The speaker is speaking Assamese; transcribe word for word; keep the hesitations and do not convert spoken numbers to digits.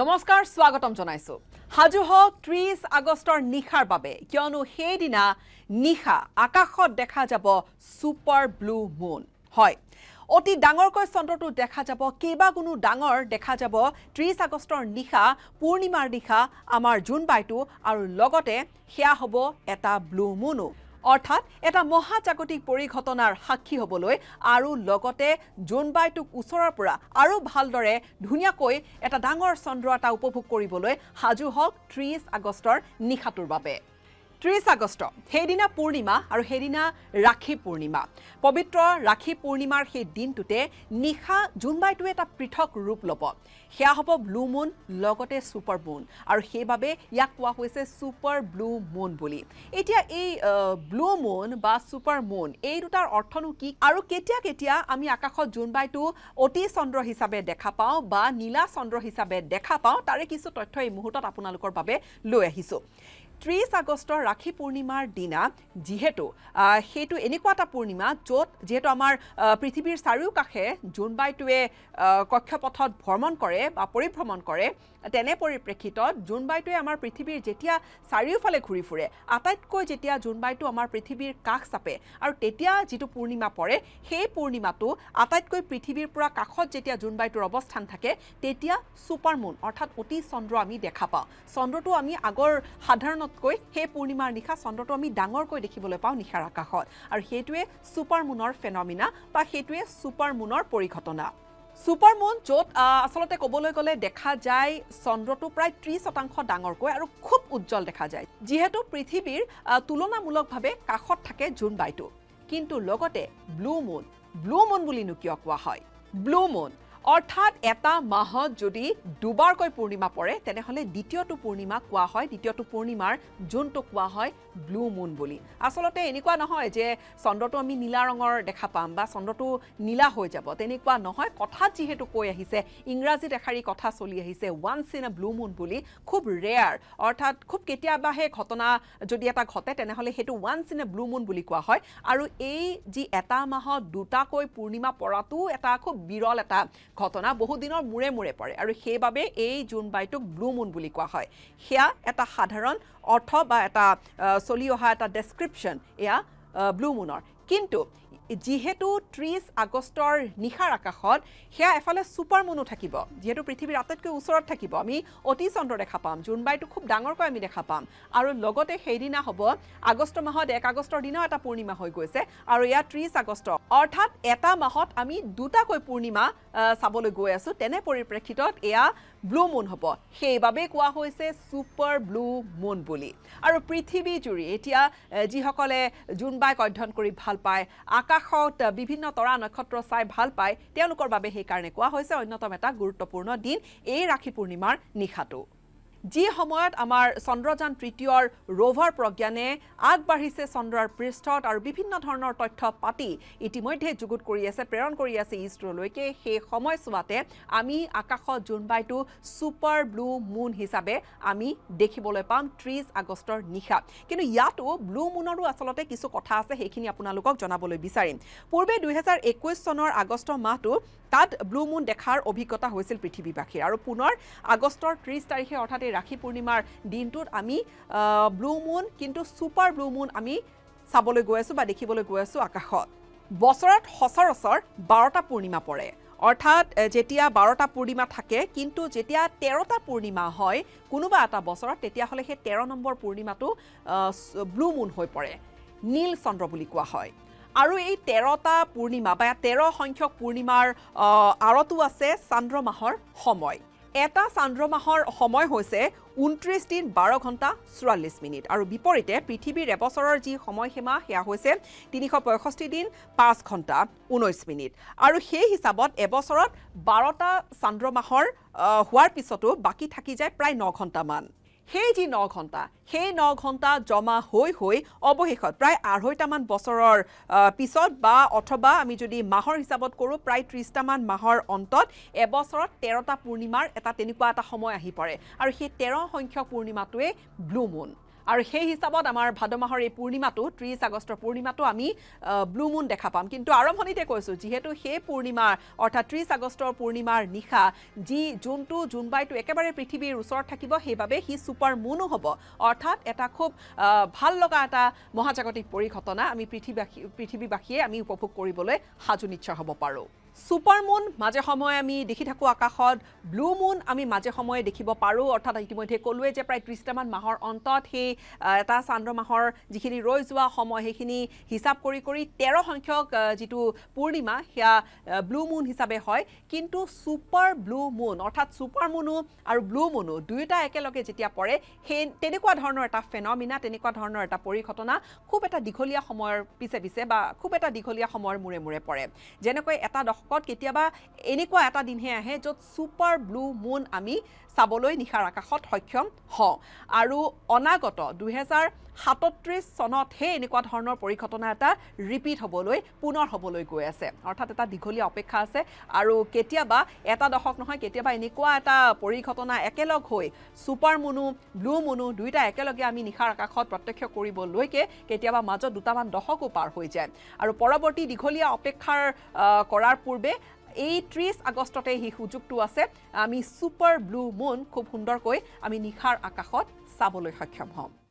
নমস্কাৰ স্বাগতম জনাইছো হাজু হক ত্ৰিশ আগষ্টৰ নিখাৰ বাবে কিয়নো হেদিনা নিখা আকাশত দেখা যাব সুপাৰ ব্লু মুন হয় অতি ডাঙৰকৈ চন্দ্ৰটো দেখা যাব কেবা গুণ ডাঙৰ দেখা যাব ত্ৰিশ আগষ্টৰ নিখা পূৰ্ণিমাৰ নিখা আমাৰ জুন বাইটো আৰু লগতে হিয়া হ'ব এটা ব্লু মুন অৰ্থাৎ এটা মহাজাগতিক পৰিঘটনাৰ সাক্ষী হবলৈ আৰু লগতে জোনবাইটুক উছৰৰ পৰা আৰু ভালদৰে ধুনিয়াকৈ এটা ডাঙৰ চন্দ্ৰটা উপভোগ কৰিবলৈ হাজু হওক ত্ৰিশ আগষ্টৰ নিখাটোৰ বাবে ত্ৰিশ আগষ্ট হেদিনা পূৰ্ণিমা আৰু হেদিনা ৰাখি পূৰ্ণিমা পবিত্ৰ ৰাখি পূৰ্ণিমাৰ সেই দিনটোতে নিখা জোনবাইটু এটা পৃথক ৰূপ লব হেয়া হ'ব ব্লু মুন লগতে সুপাৰ মুন আৰু সেইভাবে ইয়াক কোৱা হৈছে সুপার ব্লু মুন বুলি এতিয়া এই ব্লু মুন বা সুপার মুন এই দুটাৰ অৰ্থনো কি আৰু কেতিয়া কেতিয়া আমি আকাশত জোনবাইটু অতি চন্দ্ৰ হিচাপে দেখা পাওঁ বা নীলা চন্দ্ৰ হিচাপে দেখা পাওঁ তাৰে কিছু তথ্য এই মুহূৰ্তত আপোনালোকৰ বাবে লৈ আহিছো ত্ৰিশ আগষ্টৰ ৰাখি পূৰ্ণিমাৰ দিনা যিহেতু হেতু এনেকুৱাটা পূৰ্ণিমা য'ত যেহেতু আমাৰ পৃথিৱীৰ চাৰিও কাষে জোনবাইটুৱে কক্ষপথত ভ্ৰমণ কৰে বা পৰিভ্ৰমণ কৰে তেনে পৰিপ্ৰেক্ষিতত জোনবাইটুৱে আমাৰ পৃথিৱীৰ যেতিয়া চাৰিওফালে ঘূৰি ফুৰে আটাইতকৈ যেতিয়া জোনবাইটু আমাৰ পৃথিৱীৰ কাষ চাপে আৰু তেতিয়া যেটো পূৰ্ণিমা পৰে সেই পূৰ্ণিমাটো আটাইতকৈ পৃথিৱীৰ পৰা কাষত যেতিয়া জোনবাইটুৰ অৱস্থান থাকে তেতিয়া সুপাৰ মুন অৰ্থাৎ অতি চন্দ্ৰ আমি দেখা পাওঁ চন্দ্ৰটো আমি আগৰ সাধাৰণ কৈ হে পূৰ্ণিমাৰ নিখা চন্দ্ৰটো আমি ডাঙৰকৈ দেখিবলৈ পাওঁ নিখাৰ আকাশত আৰু হেতুৱে সুপাৰ মুনৰ ফেনমিনা বা হেতুৱে সুপাৰ মুনৰ পৰিঘটনা সুপাৰ মুন য'ত আসলতে কবলৈ গলে দেখা যায় চন্দ্ৰটো প্ৰায় ত্ৰিশ শতাংশ ডাঙৰকৈ আৰু খুব উজ্জ্বল দেখা যায় যেহেতু পৃথিৱীৰ তুলনামূলকভাৱে কাষত থাকে জোনবাইটু কিন্তু লগতে ব্লু মুন ব্লু মুন বুলি নুকিয়া কোৱা হয় ব্লু মুন অৰ্থাৎ এটা মাহত যদি দুবাৰকৈ পূৰ্ণিমা পৰে তেনেহলে দ্বিতীয়টো পূৰ্ণিমা কোৱা হয় দ্বিতীয়টো পূৰ্ণিমাৰ জোনটো কোৱা হয় ব্লু মুন বুলি আসলতে এনেকুৱা নহয় যে চন্দ্ৰটো আমি নীলা ৰঙৰ দেখা পাম বা চন্দ্ৰটো নীলা হৈ যাব তেনেকুৱা নহয় কথা যিহেতু কৈ আহিছে ইংৰাজী দেখাৰি কথা চলি আহিছে once in a blue moon বুলি খুব ৰেয়াৰ অৰ্থাৎ খুব কেতিয়াবা হে ঘটনা যদি এটা ঘটে তেনেহলে হেতু once in a blue moon বুলি কোৱা হয় আৰু এই যি এটা মাহত দুটাকৈ পূৰ্ণিমা পৰাটো এটা খুব বিৰল এটা ঘটনা বহুদিনৰ মুৰে মুৰে পৰে আৰু সেইভাবে এই জোনবাইটুক ব্লু মুন বুলি কোৱা হয় হেয়া এটা সাধাৰণ অৰ্থ বা এটা চলি অহা এটা ডেসক্ৰিপশ্যন এয়া ব্লু মুনৰ কিন্তু যেহেতু ত্ৰিশ আগষ্টৰ নিখাৰ আকাশত হেয়া এফালে সুপাৰ মুনো থাকিব যেহেতু পৃথিৱীৰ আটাইতকৈ ওচৰত থাকিব আমি অতি চন্দ্ৰ দেখা পাম জোনবাইটু খুব ডাঙৰকৈ আমি দেখা পাম আৰু লগতে হেদিনা হ'ব আগষ্ট মাহত এক আগষ্টৰ দিনা এটা পূৰ্ণিমা হৈ গৈছে আৰু ইয়া ত্ৰিশ আগষ্ট অৰ্থাৎ এটা মাহত আমি দুটাকৈ পূৰ্ণিমা সাবলৈ গৈ আছো তেনে পৰিপ্ৰেক্ষিতত এয়া ব্লু মুন হ'ব সেইভাবে কোৱা হৈছে সুপাৰ ব্লু মুন বুলি আৰু পৃথিৱী জুৰি এতিয়া যিসকলে জোনবাইক অধ্যয়ন কৰি ভাল পায় আকাশত বিভিন্ন তৰা নক্ষত্ৰ চাই ভাল পায় তেওঁলোকৰ বাবে সেই কাৰণে কোৱা হৈছে অন্যতম এটা গুৰুত্বপূৰ্ণ দিন এই ৰাখি পূৰ্ণিমাৰ নিখাটো যি সময়ত আমাৰ চন্দ্ৰযান তৃতীয়ৰ ৰোভাৰ প্ৰজ্ঞানে আগবাঢ়িছে চন্দ্ৰৰ পৃষ্ঠত আৰু বিভিন্ন ধৰণৰ তথ্য পাতি ইতিমধ্যে যুগুত কৰি আছে প্ৰেৰণ কৰি আছে ইছৰোলৈকে সেই সময়ছোৱাতে আমি আকাশত জোনবাইটু সুপাৰ ব্লু মুন হিচাপে আমি দেখিবলৈ পাম ত্ৰিশ আগষ্টৰ নিখা কিন্তু ইয়াতো ব্লু মুনৰো আসলতে কিছু কথা আছে সেইখিনি আপোনালোকক জনাবলৈ বিচাৰিম পূৰ্বে দুই হাজাৰ একৈশ চনৰ আগষ্ট মাহটো তাত ব্লু মুন দেখাৰ অভিজ্ঞতা হৈছিল পৃথিৱীবাসীৰ আৰু পুনৰ আগষ্টৰ ত্ৰিশ তাৰিখে অৰ্থাৎ ৰাখি পূৰ্ণিমাৰ দিনটোত আমি ব্লু মুন কিন্তু সুপার ব্লু মুন আমি চাবলৈ গৈ আছো বা দেখিবলৈ গৈ আছো আকাশত বছৰত সচৰাচৰ বাৰটা পূৰ্ণিমা পৰে অৰ্থাৎ যেতিয়া বাৰটা পূৰ্ণিমা থাকে কিন্তু যেতিয়া তেৰটা পূৰ্ণিমা হয় কোনোবা এটা বছৰত তেতিয়া হলে সেই তেৰ নম্বৰ পূৰ্ণিমাটো ব্লু মুন হৈ পৰে নীল চন্দ্ৰ বুলি কোৱা হয় আৰু এই তেৰটা পূৰ্ণিমা বা তেৰ সংখ্যক পূৰ্ণিমাৰ আৰতো আছে চন্দ্ৰ মাহৰ সময় এটা চন্দ্ৰ মাহৰ সময় হৈছে ঊনত্ৰিশ দিন বাৰ ঘণ্টা চৌৰাল্লিছ মিনিট আৰু বিপৰীতে পৃথিৱীৰ এবছৰৰ যি সময়সীমা হেয়া হৈছে তিনিশ পঁয়ষষ্ঠি দিন পাঁচ ঘণ্টা ঊনৈছ মিনিট আৰু সেই হিচাপত এবছৰত বাৰটা চন্দ্ৰ মাহৰ হোৱাৰ পিছতো বাকি থাকি যায় প্ৰায় ন ঘণ্টামান সেই যি ন ঘণ্টা সেই ন ঘণ্টা জমা হৈ হৈ অৱশেষত প্ৰায় আঢ়ৈটামান বছৰৰ পিছত বা অথবা আমি যদি মাহৰ হিচাপত কৰোঁ প্ৰায় ত্ৰিছটামান মাহৰ অন্তত এবছৰত তেৰটা পূৰ্ণিমাৰ এটা তেনেকুৱা এটা সময় আহি পৰে আৰু সেই তেৰ সংখ্যক পূৰ্ণিমাটোৱে ব্লু মুন আৰু সেই হিচাপত আমাৰ ভাদ মাহৰ এই পূৰ্ণিমাটো ত্ৰিশ আগষ্টৰ পূৰ্ণিমাটো আমি ব্লু মুন দেখা পাম কিন্তু আৰম্ভণিতে কৈছো যেহেতু সেই পূৰ্ণিমা অৰ্থাৎ ত্ৰিশ আগষ্টৰ পূৰ্ণিমাৰ নিখা জি জোনটো জুনবাইটো একেবাৰে পৃথিৱীৰ ওচৰত থাকিব হেবাবে হি সুপাৰ মুন হ'ব অৰ্থাৎ এটা খুব ভাল লগা এটা মহাজাগতিক পৰিঘটনা আমি পৃথিৱীবাসী পৃথিৱীবাসীয়ে আমি উপভোগ কৰিবলৈ হাজু নিশ্চয় হ'ব পাৰো Super moon, মাজে সময় আমি দেখি থাকো আকাশত blue moon আমি মাজে সময় দেখিব পাৰো অৰ্থাৎ ইতিমধ্যে কলুৱে যে প্ৰায় ত্ৰিশ মান মাহৰ অন্তত হে এটা চন্দ্ৰ মাহৰ যিখিনি ৰৈ যোৱা সময় হেখিনি হিসাব কৰি কৰি তেৰ সংখ্যক যেটো পূৰ্ণিমা হিয়া blue moon হিচাপে হয় কিন্তু super blue moon অৰ্থাৎ super moon আৰু blue moon দুইটা একেলগে যেতিয়া পৰে হে তেনেকুৱা ধৰণৰ এটা ফেনোমেনা তেনেকুৱা ধৰণৰ এটা পৰিঘটনা খুব এটা দীঘলীয়া সময়ৰ পিছে পিছে বা খুব এটা দীঘলীয়া সময়ৰ মুৰে মুৰে পৰে যেনেকৈ এটা কত কেতিয়াবা এনেকুৱা এটা দিন হে আহে যত সুপাৰ ব্লু মুন আমি সাবলৈ নিখাৰ আকাশত সক্ষম হ আৰু অনাগত দুই হাজাৰ সাতত্ৰিশ চনত হে এনেকুৱা ধৰণৰ পৰিঘটনা এটা ৰিপিট হবলৈ পুনৰ হবলৈ গৈ আছে অৰ্থাৎ এটা দীঘলীয়া অপেক্ষা আছে আৰু কেতিয়াবা এটা দহক নহয় কেতিয়াবা এনেকুৱা এটা পৰিঘটনা একেলগ হৈ সুপাৰ মুনু ব্লু মুনু দুইটা একেলগে আমি নিখাৰ আকাশত প্ৰত্যক্ষ কৰিবলৈকে কেতিয়াবা মাজত দুটামান দহকও পাৰ হৈ যায় আৰু পৰৱৰ্তী দীঘলীয়া অপেক্ষাৰ কৰাৰ পূৰ্বে এই ত্ৰিশ আগষ্টতে হি সুযোগটো আছে আমি সুপাৰ ব্লু মুন খুব সুন্দৰকৈ আমি নিখাৰ আকাশত সাবলৈ সক্ষম হম